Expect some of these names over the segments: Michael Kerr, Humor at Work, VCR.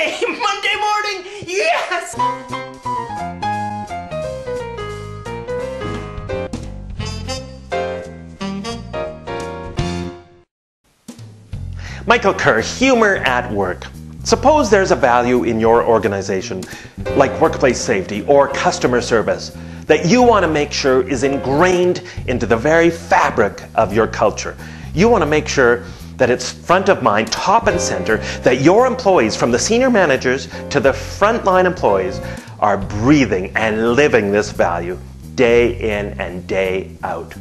Yay! Monday morning! Yes! Michael Kerr, humor at work. Suppose there's a value in your organization, like workplace safety or customer service, that you want to make sure is ingrained into the very fabric of your culture. You want to make sure that it's front of mind, top and center, that your employees, from the senior managers to the frontline employees, are breathing and living this value day in and day out.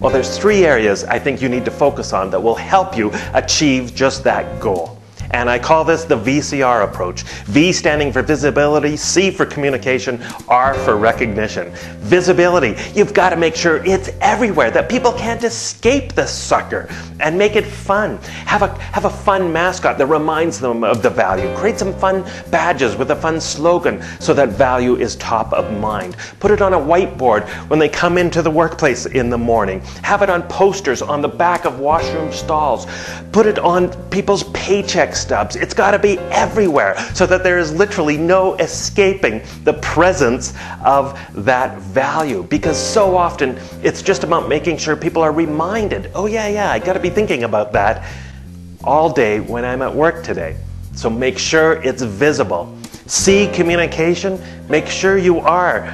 Well, there's three areas I think you need to focus on that will help you achieve just that goal. And I call this the VCR approach. V standing for visibility, C for communication, R for recognition. Visibility, you've got to make sure it's everywhere, that people can't escape this sucker, and make it fun. Have a fun mascot that reminds them of the value. Create some fun badges with a fun slogan so that value is top of mind. Put it on a whiteboard when they come into the workplace in the morning. Have it on posters on the back of washroom stalls. Put it on people's paychecks stubs. It's got to be everywhere so that there is literally no escaping the presence of that value, because so often it's just about making sure people are reminded, oh yeah, I got to be thinking about that all day when I'm at work today. So make sure it's visible. C, communication, make sure you are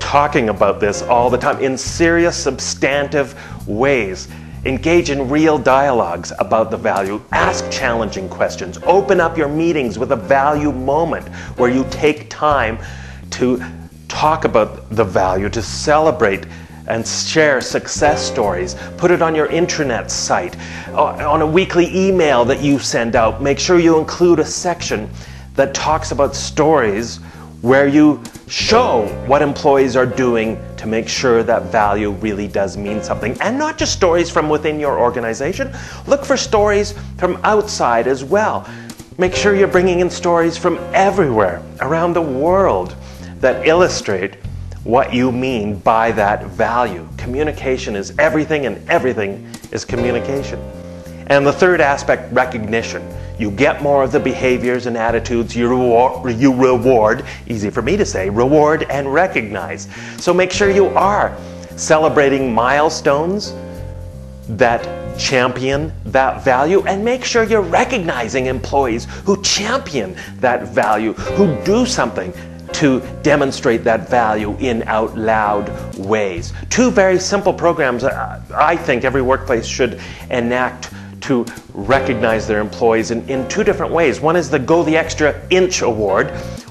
talking about this all the time in serious, substantive ways. Engage in real dialogues about the value. Ask challenging questions. Open up your meetings with a value moment where you take time to talk about the value, to celebrate and share success stories. Put it on your intranet site, on a weekly email that you send out. Make sure you include a section that talks about stories where you show what employees are doing to make sure that value really does mean something. And not just stories from within your organization. Look for stories from outside as well. Make sure you're bringing in stories from everywhere around the world that illustrate what you mean by that value. Communication is everything, and everything is communication. And the third aspect, recognition. You get more of the behaviors and attitudes you reward, easy for me to say, reward and recognize. So make sure you are celebrating milestones that champion that value, and make sure you're recognizing employees who champion that value, who do something to demonstrate that value in out loud ways. Two very simple programs I think every workplace should enact to recognize their employees in two different ways. One is the Go the Extra Inch Award,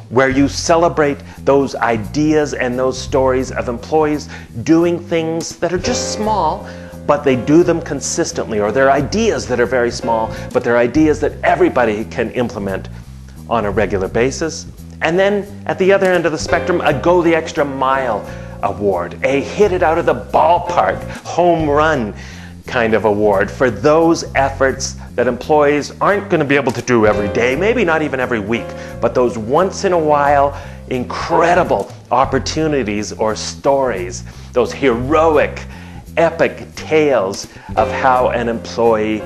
where you celebrate those ideas and those stories of employees doing things that are just small, but they do them consistently, or they're ideas that are very small, but they're ideas that everybody can implement on a regular basis. And then at the other end of the spectrum, a Go the Extra Mile Award, a hit it out of the ballpark, home run kind of award for those efforts that employees aren't going to be able to do every day, maybe not even every week, but those once in a while incredible opportunities or stories, those heroic, epic tales of how an employee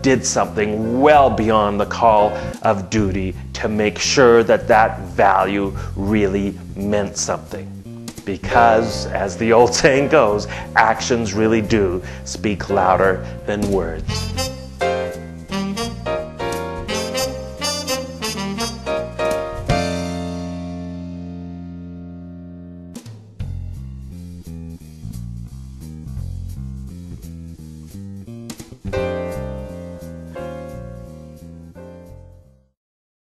did something well beyond the call of duty to make sure that that value really meant something. Because, as the old saying goes, actions really do speak louder than words.